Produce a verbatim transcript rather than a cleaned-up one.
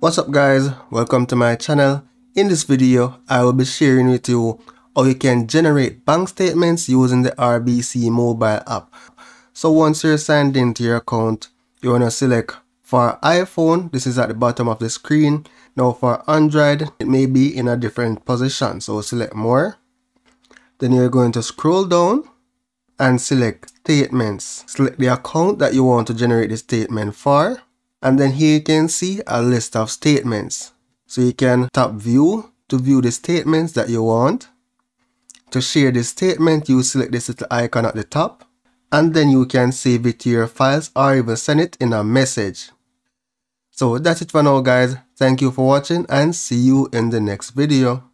What's up guys, welcome to my channel. In this video I will be sharing with you how you can generate bank statements using the R B C mobile app. So once you're signed into your account, you want to select for iPhone, this is at the bottom of the screen. Now for Android, it may be in a different position, so select more. Then you're going to scroll down and select statements. Select the account that you want to generate the statement for. And then here you can see a list of statements. So you can tap view to view the statements that you want. To share the statement, you select this little icon at the top. And then you can save it to your files or even send it in a message. So that's it for now guys. Thank you for watching and see you in the next video.